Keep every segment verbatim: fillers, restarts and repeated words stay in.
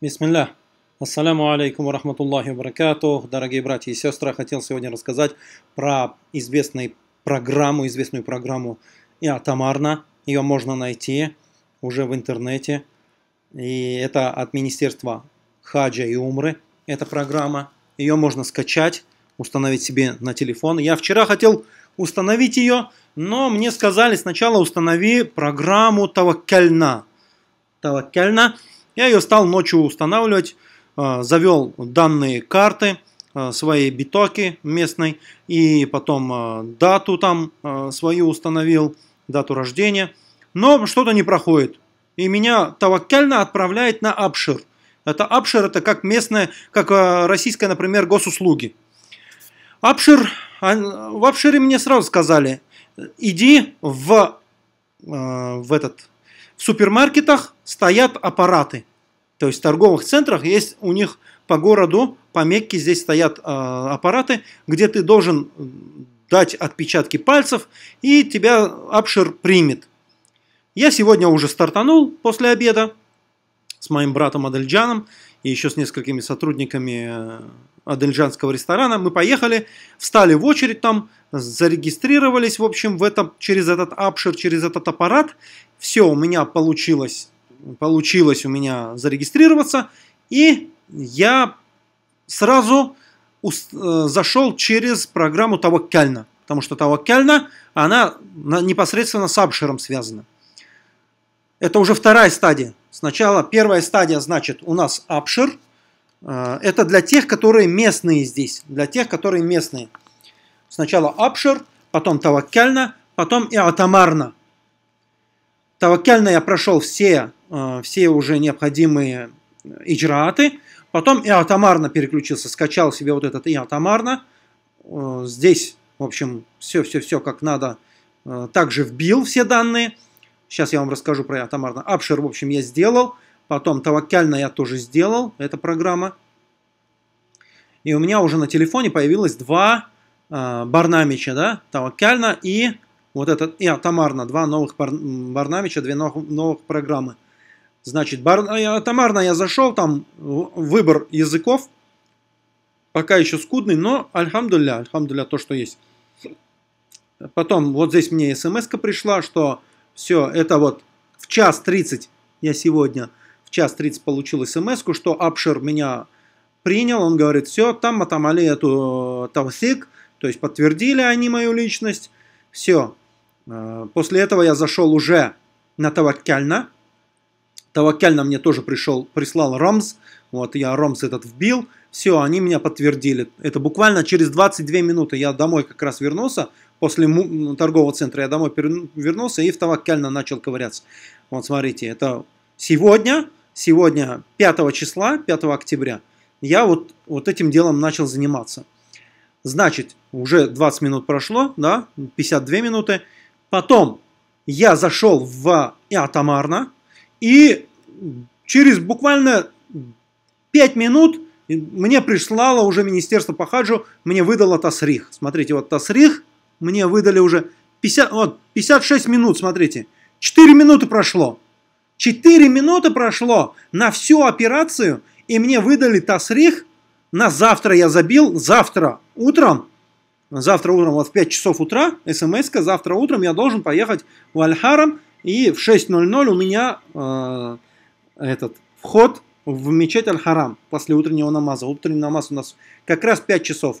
Бисмиллях. Ассаляму алейкум ва рахматуллахи ва баракатух. Дорогие братья и сестры, я хотел сегодня рассказать про известную программу, известную программу Иетамарна. Ее можно найти уже в интернете. И это от Министерства Хаджа и Умры. Эта программа. Ее можно скачать, установить себе на телефон. Я вчера хотел установить ее, но мне сказали сначала установи программу Таваккальна. Таваккальна. Я ее стал ночью устанавливать, завел данные карты, свои битоки местной, и потом дату там свою установил, дату рождения. Но что-то не проходит. И меня Таваккальна отправляет на Абшер. Это Абшер, это как местная, как российская, например, госуслуги. Абшер, в Абшере мне сразу сказали, иди в, в этот... В супермаркетах стоят аппараты, то есть в торговых центрах есть у них по городу, по Мекке здесь стоят э, аппараты, где ты должен дать отпечатки пальцев, и тебя Абшер примет. Я сегодня уже стартанул после обеда с моим братом Адельджаном и еще с несколькими сотрудниками адельджанского ресторана. Мы поехали, встали в очередь там, зарегистрировались, в общем, в этом, через этот Абшер, через этот аппарат. Все, у меня получилось, получилось у меня зарегистрироваться. И я сразу зашел через программу Таваккальна. Потому что Таваккальна, она непосредственно с Абшером связана. Это уже вторая стадия. Сначала первая стадия, значит, у нас Абшер. Это для тех, которые местные здесь. Для тех, которые местные. Сначала Абшер, потом Таваккальна, потом Иетамарна. Таваккальна я прошел все, все уже необходимые иджрааты. Потом Иетамарна переключился, скачал себе вот этот Иетамарна. Здесь, в общем, все-все-все как надо. Также вбил все данные. Сейчас я вам расскажу про Иетамарна. Абшер, в общем, я сделал. Потом Таваккальна я тоже сделал, эта программа. И у меня уже на телефоне появилось два э, барнамича, да, Таваккальна и вот этот Иетамарна, два новых бар, барнамича, две новых, новых программы. Значит, бар, Иетамарна я зашел, там выбор языков, пока еще скудный, но альхамдулля, альхамдулля то, что есть. Потом вот здесь мне смс-ка пришла, что все, это вот в час тридцать я сегодня... час тридцать получил смс-ку, что Абшер меня принял, он говорит, все, там матам Алия Таусик, то есть подтвердили они мою личность, все. После этого я зашел уже на Таваккальна, Таваккальна мне тоже пришел, прислал Ромс, вот я Ромс этот вбил, все, они меня подтвердили. Это буквально через двадцать две минуты я домой как раз вернулся, после торгового центра я домой вернулся и в Таваккальна начал ковыряться. Вот смотрите, это сегодня... Сегодня пятого числа, пятого октября, я вот, вот этим делом начал заниматься. Значит, уже двадцать минут прошло, да, пятьдесят две минуты. Потом я зашел в Иетамарна, и через буквально пять минут мне прислало уже Министерство по хаджу, мне выдало Тасрих. Смотрите, вот Тасрих мне выдали уже пятьдесят, вот, пятьдесят шесть минут, смотрите, четыре минуты прошло. четыре минуты прошло на всю операцию, и мне выдали Тасрих. На завтра я забил, завтра утром, завтра утром вот в пять часов утра, смс-ка, завтра утром я должен поехать в Аль-Харам, и в шесть ноль ноль у меня э, этот вход в мечеть Аль-Харам после утреннего намаза. Утренний намаз у нас как раз пять часов.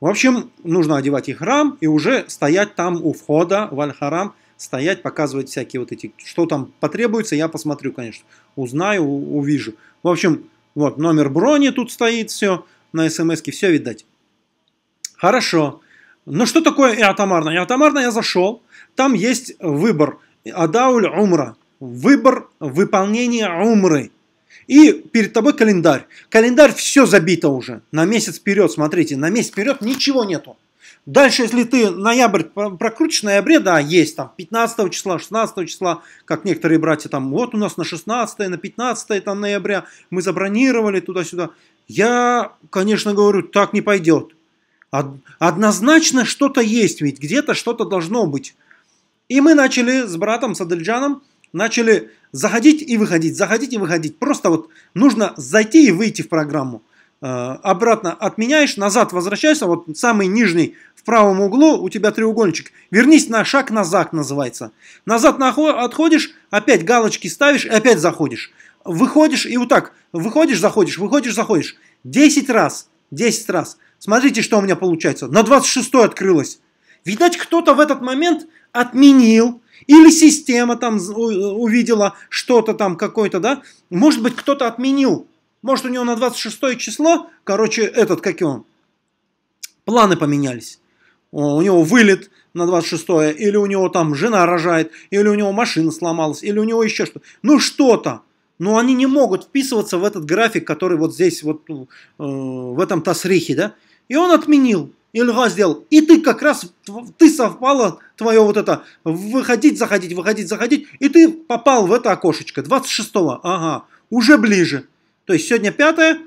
В общем, нужно одевать и храм, и уже стоять там у входа в Аль-Харам, стоять, показывать всякие вот эти, что там потребуется, я посмотрю, конечно, узнаю, увижу. В общем, вот номер брони тут стоит, все, на смс-ке все видать. Хорошо. Ну что такое Иетамарна? Иетамарна я зашел, там есть выбор, адауль умра, выбор выполнения умры. И перед тобой календарь. Календарь все забито уже, на месяц вперед, смотрите, на месяц вперед ничего нету. Дальше, если ты ноябрь прокрутишь, в ноябре, да, есть там пятнадцатого числа, шестнадцатого числа, как некоторые братья там, вот у нас на шестнадцатое, на пятнадцатое там, ноября мы забронировали туда-сюда. Я, конечно, говорю, так не пойдет. Однозначно что-то есть, ведь где-то что-то должно быть. И мы начали с братом, с Адельджаном начали заходить и выходить, заходить и выходить. Просто вот нужно зайти и выйти в программу. Обратно отменяешь, назад возвращаешься, вот самый нижний в правом углу, у тебя треугольничек. Вернись на шаг назад, называется. Назад отходишь, опять галочки ставишь и опять заходишь. Выходишь и вот так, выходишь, заходишь, выходишь, заходишь. десять раз, десять раз. Смотрите, что у меня получается. На двадцать шестой открылось. Видать, кто-то в этот момент отменил, или система там увидела что-то там какое-то, да? Может быть, кто-то отменил. Может, у него на двадцать шестое число, короче, этот, как он, планы поменялись. У него вылет на двадцать шестое, или у него там жена рожает, или у него машина сломалась, или у него еще что-то. Ну, что-то. Но они не могут вписываться в этот график, который вот здесь, вот э, в этом тасрихе, да? И он отменил. Ильга сделал. И ты как раз, ты совпало, твое вот это, выходить, заходить, выходить, заходить. И ты попал в это окошечко. двадцать шестого, ага, уже ближе. То есть сегодня пятое,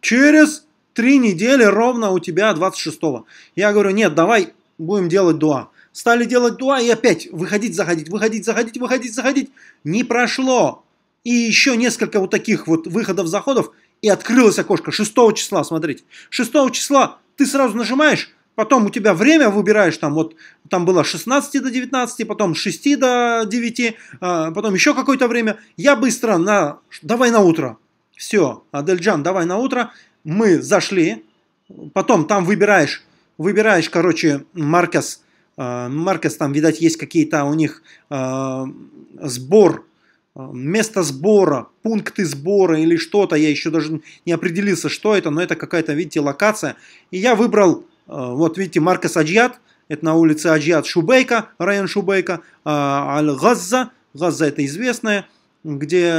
через три недели ровно у тебя двадцать шестого. Я говорю, нет, давай будем делать дуа. Стали делать дуа и опять выходить, заходить, выходить, заходить, выходить, заходить. Не прошло. И еще несколько вот таких вот выходов, заходов. И открылось окошко шестого числа, смотрите. шестого числа. Ты сразу нажимаешь, потом у тебя время выбираешь, там вот там было с шестнадцати до девятнадцати, потом с шести до девяти, потом еще какое-то время. Я быстро на... Давай на утро. Все, Адельджан, давай на утро. Мы зашли. Потом там выбираешь, выбираешь, короче, Маркес. Маркес там, видать, есть какие-то у них сбор. Место сбора, пункты сбора или что-то, я еще даже не определился, что это, но это какая-то, видите, локация. И я выбрал, вот видите, Марказ Аджьяд, это на улице Аджьяд, Шубейка, район Шубейка, Аль-Газза, Газза это известная, где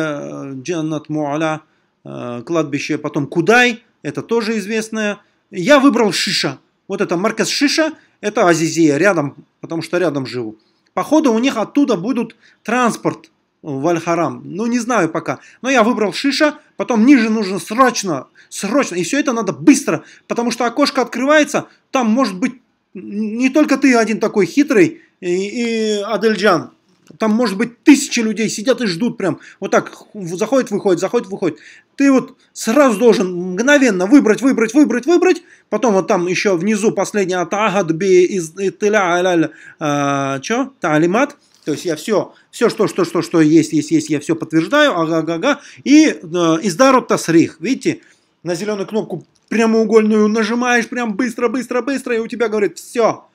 Джаннат Муала, кладбище, потом Кудай, это тоже известное. Я выбрал Шиша, вот это Маркес Шиша, это Азизия, рядом, потому что рядом живу. Походу у них оттуда будут транспорт в Аль-Харам. Ну, не знаю пока. Но я выбрал Шиша, потом ниже нужно срочно, срочно. И все это надо быстро, потому что окошко открывается, там может быть не только ты один такой хитрый и, и Адельджан. Там может быть тысячи людей сидят и ждут прям. Вот так заходит, выходит, заходит, выходит. Ты вот сразу должен мгновенно выбрать, выбрать, выбрать, выбрать. Потом вот там еще внизу последняя Тагадби из Итля Аль Чо? Талимат. То есть я все, все, что, что, что, что есть, есть, есть, я все подтверждаю, ага, ага, ага. И э, издарут тасрих. Видите, на зеленую кнопку прямоугольную нажимаешь, прям быстро, быстро, быстро, и у тебя говорит, все.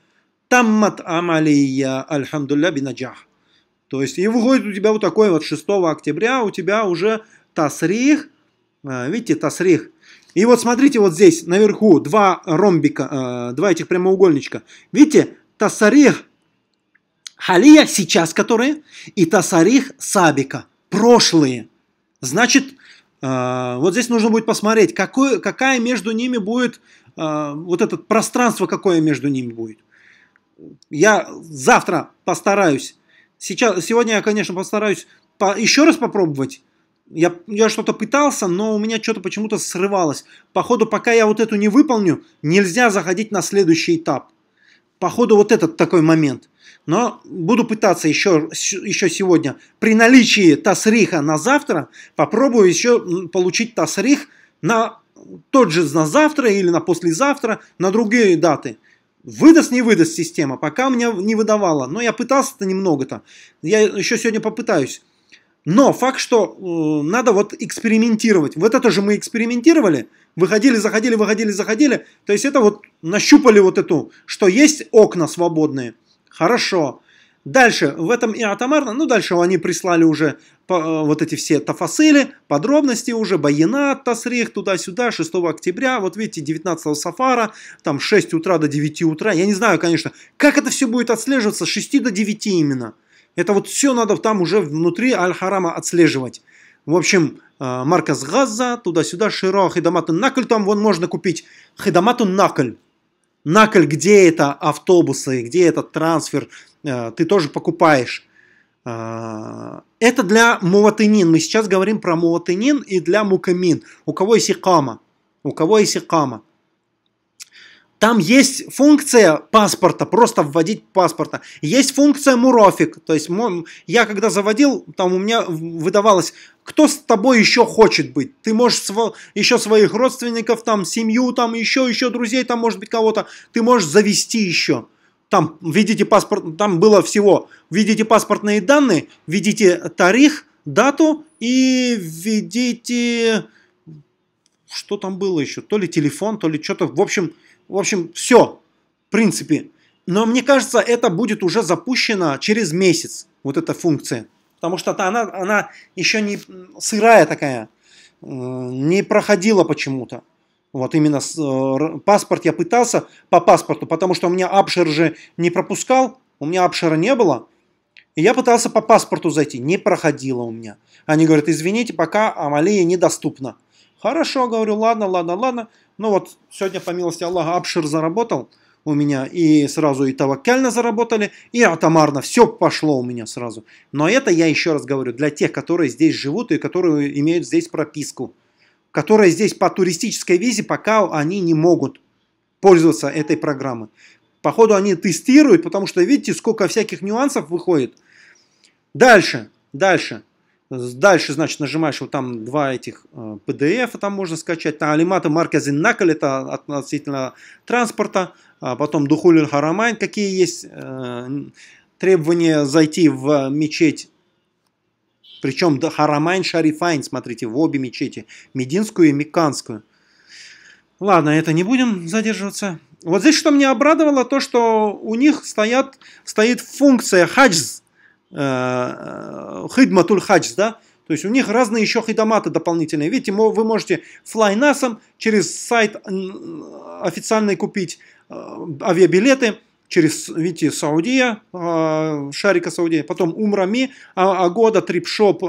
Таммат амалия альхамдулля бинаджах. То есть и выходит у тебя вот такой вот шестого октября, у тебя уже тасрих, э, видите, тасрих. И вот смотрите, вот здесь наверху два ромбика, э, два этих прямоугольничка. Видите, тасрих. Халия сейчас, которые, и тасарих сабика, прошлые. Значит, э, вот здесь нужно будет посмотреть, какое, какая между ними будет, э, вот это пространство, какое между ними будет. Я завтра постараюсь, сейчас, сегодня я, конечно, постараюсь по, еще раз попробовать. Я, я что-то пытался, но у меня что-то почему-то срывалось. Походу, пока я вот эту не выполню, нельзя заходить на следующий этап. Походу, вот этот такой момент. Но буду пытаться еще, еще сегодня, при наличии тасриха на завтра, попробую еще получить тасрих на тот же на завтра или на послезавтра, на другие даты. Выдаст, не выдаст система, пока мне не выдавала. Но я пытался-то немного-то. Я еще сегодня попытаюсь. Но факт, что э, надо вот экспериментировать. Вот это же мы экспериментировали. Выходили, заходили, выходили, заходили. То есть это вот нащупали вот эту, что есть окна свободные. Хорошо. Дальше, в этом Иетамарна, ну дальше они прислали уже по, вот эти все тафасили, подробности уже, байинат, тасрих, туда-сюда, шестого октября, вот видите, девятнадцатого сафара, там с шести утра до девяти утра, я не знаю, конечно, как это все будет отслеживаться, с шести до девяти именно. Это вот все надо там уже внутри Аль-Харама отслеживать. В общем, Марказ Газза, туда-сюда, Широ, Хидаматун Накль, там вон можно купить Хидаматун Накль. Накль, где это автобусы, где этот трансфер, ты тоже покупаешь. Это для муватынин. Мы сейчас говорим про муватынин и для мукамин. У кого есть икама. У кого есть икама. Там есть функция паспорта, просто вводить паспорта. Есть функция мурофик. То есть я когда заводил, там у меня выдавалось, кто с тобой еще хочет быть. Ты можешь св еще своих родственников, там семью, там еще, еще друзей, там может быть кого-то. Ты можешь завести еще. Там, видите, паспорт, там было всего. Видите паспортные данные, видите тарих, дату и видите... Что там было еще? То ли телефон, то ли что-то. В общем... В общем, все, в принципе. Но мне кажется, это будет уже запущено через месяц, вот эта функция. Потому что она, она еще не сырая такая, не проходила почему-то. Вот именно паспорт я пытался по паспорту, потому что у меня Абшер же не пропускал, у меня Абшера не было. И я пытался по паспорту зайти, не проходило у меня. Они говорят, извините, пока Амалия недоступна. Хорошо, говорю, ладно, ладно, ладно. Ну вот, сегодня, по милости Аллаха, Абшир заработал у меня, и сразу и Таваккальна заработали, и Иетамарна, все пошло у меня сразу. Но это, я еще раз говорю, для тех, которые здесь живут и которые имеют здесь прописку, которые здесь по туристической визе, пока они не могут пользоваться этой программой. Походу, они тестируют, потому что, видите, сколько всяких нюансов выходит. Дальше, дальше. Дальше, значит, нажимаешь вот там два этих пи ди эф, там можно скачать. Там алиматы марказы наколь, это относительно транспорта. А потом духулин харамайн, какие есть э, требования зайти в мечеть. Причем Харамайн Шарифайн, смотрите, в обе мечети. Мединскую и Мекканскую. Ладно, это не будем задерживаться. Вот здесь что меня обрадовало, то что у них стоят, стоит функция хаджз. Хидматуль хадж, да, то есть у них разные еще хидаматы дополнительные. Видите, вы можете флайнасом через сайт официальный купить авиабилеты, через, видите, Саудия, шарика Саудия, потом Умрами, Агода, Трипшоп,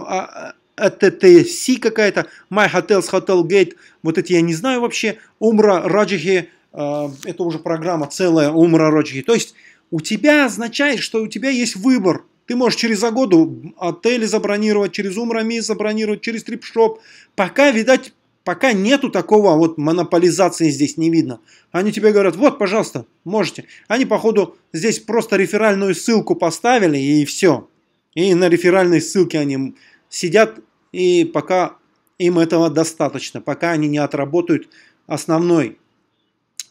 АТТС какая-то, My Hotels, Hotel Gate, вот эти я не знаю вообще, Умра Раджихи, это уже программа целая, Умра Раджихи. То есть у тебя означает, что у тебя есть выбор. Ты можешь через Агоду отели забронировать, через Умрами забронировать, через Трипшоп. Пока, видать, пока нету такого вот монополизации здесь не видно. Они тебе говорят, вот, пожалуйста, можете. Они, походу, здесь просто реферальную ссылку поставили и все. И на реферальной ссылке они сидят, и пока им этого достаточно. Пока они не отработают основной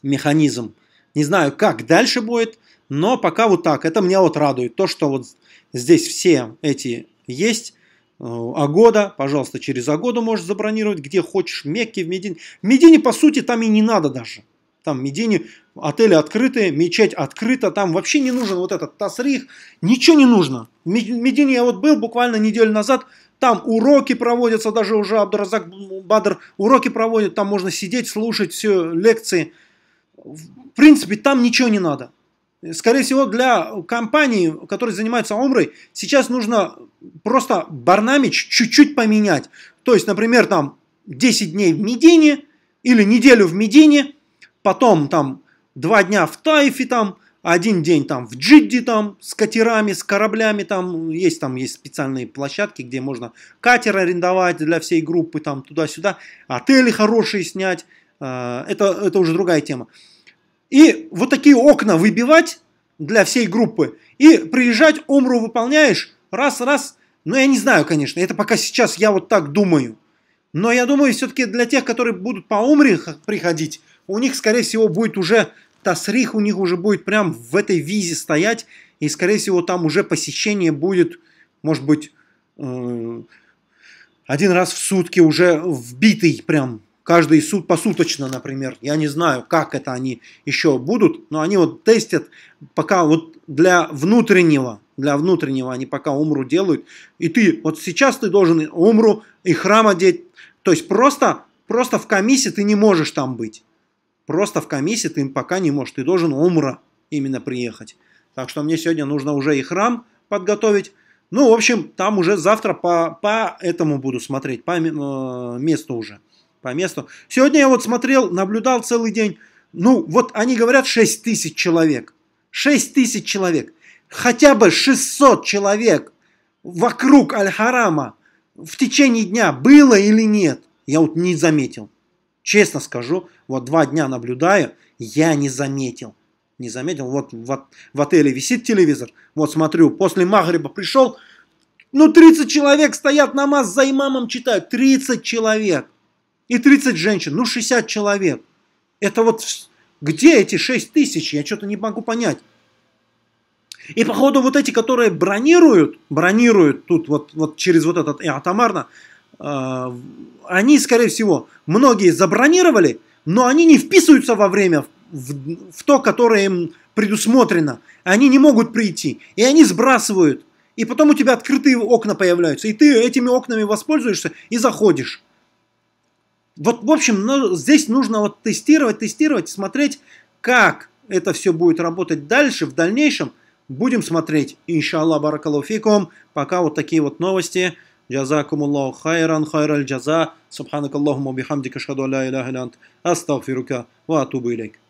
механизм. Не знаю, как дальше будет. Но пока вот так. Это меня вот радует. То, что вот здесь все эти есть. Агода, пожалуйста, через Агоду можешь забронировать, где хочешь. В Мекке, в Медине. В Медине, по сути, там и не надо даже. Там в Медине отели открыты, мечеть открыта. Там вообще не нужен вот этот Тасрих. Ничего не нужно. В Медине я вот был буквально неделю назад. Там уроки проводятся. Даже уже Абдуразак Бадр уроки проводит. Там можно сидеть, слушать все лекции. В принципе, там ничего не надо. Скорее всего, для компаний, которые занимаются умрой, сейчас нужно просто барнамич чуть-чуть поменять. То есть, например, там десять дней в Медине или неделю в Медине, потом там два дня в Таифе, там, один день там в Джидди, там, с катерами, с кораблями, там есть, там есть специальные площадки, где можно катер арендовать для всей группы, там туда-сюда, отели хорошие снять, это, это уже другая тема. И вот такие окна выбивать для всей группы. И приезжать, умру выполняешь, раз, раз. Ну, я не знаю, конечно, это пока сейчас я вот так думаю. Но я думаю, все-таки для тех, которые будут по умре приходить, у них, скорее всего, будет уже тасрих, у них уже будет прям в этой визе стоять. И, скорее всего, там уже посещение будет, может быть, один раз в сутки уже вбитый прям. Каждый суд посуточно, например. Я не знаю, как это они еще будут, но они вот тестят, пока вот для внутреннего, для внутреннего они пока умру делают. И ты, вот сейчас ты должен умру и храм одеть. То есть просто, просто в комиссии ты не можешь там быть. Просто в комиссии ты пока не можешь. Ты должен умра именно приехать. Так что мне сегодня нужно уже и храм подготовить. Ну, в общем, там уже завтра по, по этому буду смотреть, по э, месту уже. По месту. Сегодня я вот смотрел, наблюдал целый день. Ну, вот они говорят шесть тысяч человек. шесть тысяч человек. Хотя бы шестьсот человек вокруг Аль-Харама в течение дня было или нет, я вот не заметил. Честно скажу, вот два дня наблюдаю, я не заметил. Не заметил, вот в, в отеле висит телевизор, вот смотрю, после Магриба пришел, ну тридцать человек стоят, намаз за имамом читают, тридцать человек. И тридцать женщин, ну шестьдесят человек. Это вот где эти шесть тысяч, я что-то не могу понять. И походу вот эти, которые бронируют, бронируют тут вот, вот через вот этот Иетамарна, э, они, скорее всего, многие забронировали, но они не вписываются во время, в, в то, которое им предусмотрено. Они не могут прийти, и они сбрасывают. И потом у тебя открытые окна появляются, и ты этими окнами воспользуешься и заходишь. Вот, в общем, ну, здесь нужно вот тестировать, тестировать, смотреть, как это все будет работать дальше, в дальнейшем. Будем смотреть, иншаллах, баракаллаху фикум. Пока вот такие вот новости. Джазакумуллаху хайран, хайраль джаза. Субханакаллахумма бихамдика шхаду ля иляха илля ант. Астагфирука ва атубу илейк.